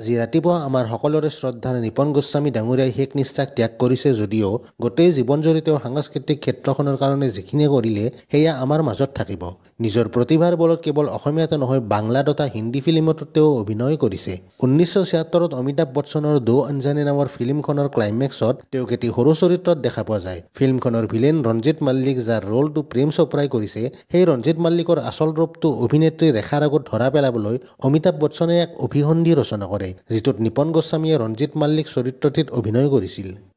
আজি ৰাতিপুৱা আমাৰ সকলোৰে শ্ৰদ্ধাৰ নিপন গোস্বামী ডাঙৰীয়াই হেক নিষ্ঠাক ত্যাগ কৰিছে যদিও গোটেই জীৱন জৰিত সাংস্কৃতিক ক্ষেত্ৰখনৰ কাৰণে যিখিনি কৰিলে হেয়া আমাৰ মাজত থাকিব নিজৰ প্ৰতিভাৰ বলত কেৱল অসমীয়াতে নহয় বাংলা তথা হিন্দী ফিল্মতো তেওঁ অভিনয় কৰিছে 1976 ত অমিতাভ বচ্চনৰ দো অঞ্জানে নামৰ ফিল্মখনৰ ক্লাইম্যাক্সত তেওঁ কেতি হৰু চৰিত্ৰত দেখা পোৱা যায় ফিল্মখনৰ ভিলেন ৰঞ্জিত মল্লিক যাৰ ৰোলটো প্ৰেম চোপ্ৰাই কৰিছে সেই ৰঞ্জিত মল্লিকৰ আসল ৰূপটো অভিনেত্ৰী ৰেখাৰ আগত ধৰা পেলাবলৈ অমিতাভ বচ্চনে এক অভিহন্দি ৰচনা কৰে जितुत निपन गोस्वामी रंजित मल्लिक चरित्रटित अभिनय करिसिल।